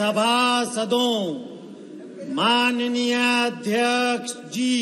सभासदों, माननीय अध्यक्ष जी,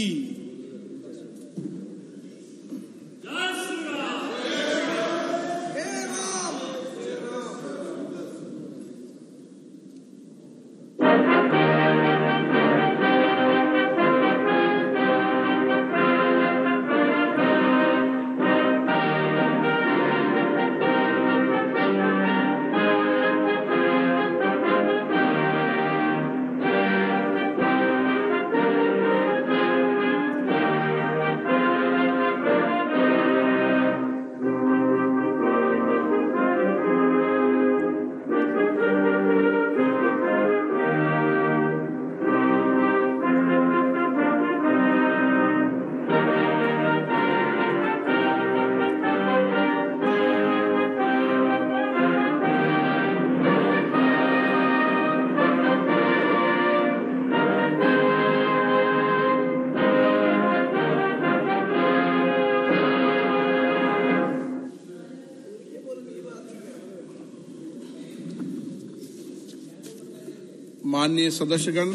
माननीय सदस्यगण,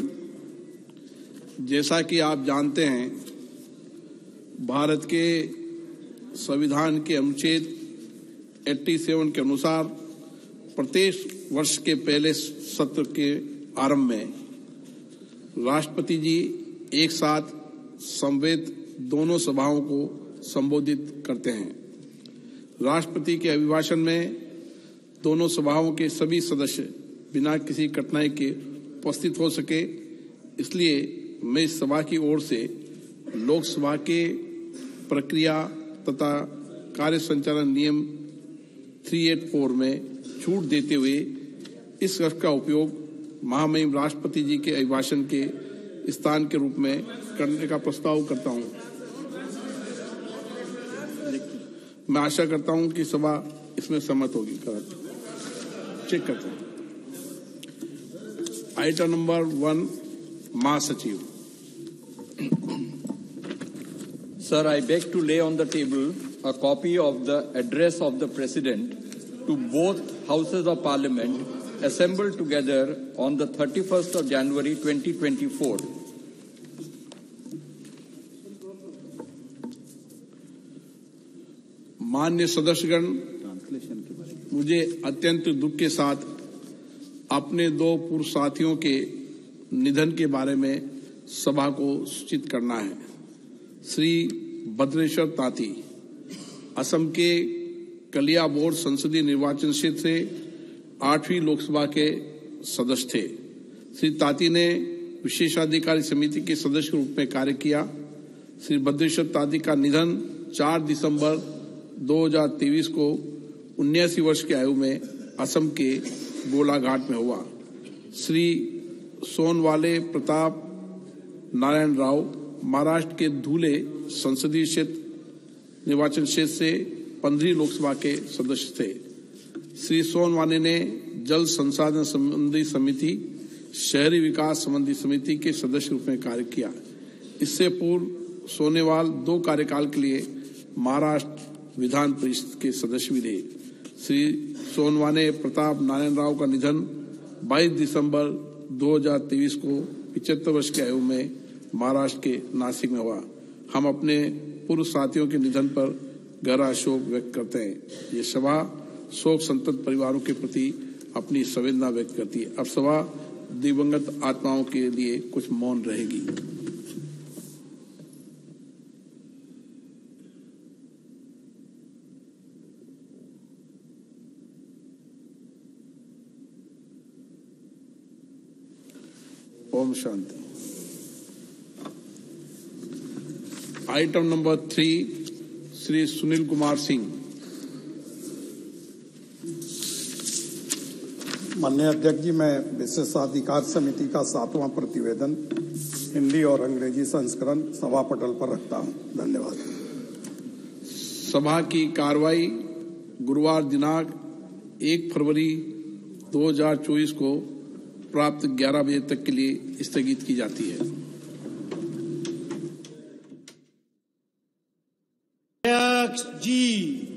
जैसा कि आप जानते हैं, भारत के संविधान के अनुच्छेद 87 के अनुसार प्रत्येक वर्ष के पहले सत्र के आरंभ में राष्ट्रपति जी एक साथ समवेत दोनों सभाओं को संबोधित करते हैं। राष्ट्रपति के अभिभाषण में दोनों सभाओं के सभी सदस्य बिना किसी कठिनाई के उपस्थित हो सके, इसलिए मैं इस सभा की ओर से लोकसभा के प्रक्रिया तथा कार्य संचालन नियम 384 में छूट देते हुए इस कक्ष का उपयोग महामहिम राष्ट्रपति जी के अभिभाषण के स्थान के रूप में करने का प्रस्ताव करता हूं। मैं आशा करता हूं कि सभा इसमें सहमत होगी। चेक करते हैं। आइटम नंबर 1, महासचिव। Sir, I beg to lay on the table a copy of the address of the President to both Houses of Parliament assembled together on the 31st of January 2024. माननीय सदस्यगण, मुझे अत्यंत दुख के साथ अपने 2 पूर्व साथियों के निधन के बारे में सभा को सूचित करना है। श्री बद्रेश्वर ताती असम के कलियाबोर संसदीय निर्वाचन क्षेत्र से 8वीं लोकसभा के सदस्य थे। श्री ताती ने विशेषाधिकारी समिति के सदस्य के रूप में कार्य किया। श्री बद्रेश्वर ताती का निधन 4 दिसंबर 2023 को 79 वर्ष की आयु में असम के गोलाघाट में हुआ। श्री सोनवाले प्रताप नारायणराव महाराष्ट्र के धुले संसदीय क्षेत्र निर्वाचन क्षेत्र से 15वीं लोकसभा के सदस्य थे। श्री सोनवाले ने जल संसाधन संबंधी समिति, शहरी विकास संबंधी समिति के सदस्य रूप में कार्य किया। इससे पूर्व सोनेवाल 2 कार्यकाल के लिए महाराष्ट्र विधान परिषद के सदस्य भी रहे। श्री सोनवाले प्रताप नारायणराव का निधन 22 दिसंबर 2023 को 75 वर्ष की आयु में महाराष्ट्र के नासिक में हुआ। हम अपने पूर्व साथियों के निधन पर गहरा शोक व्यक्त करते हैं। ये सभा शोक संतप्त परिवारों के प्रति अपनी संवेदना व्यक्त करती है। अब सभा दिवंगत आत्माओं के लिए कुछ मौन रहेगी। ओम शांति। Item number 3, Shri Sunil Kumar Singh. माननीय अध्यक्ष जी, मैं विशेषाधिकार समिति का 7वां प्रतिवेदन हिंदी और अंग्रेजी संस्करण सभा पटल पर रखता हूं। धन्यवाद। सभा की कार्रवाई गुरुवार दिनांक 1 फरवरी 2024 को प्राप्त 11 बजे तक के लिए स्थगित की जाती है। अध्यक्ष जी।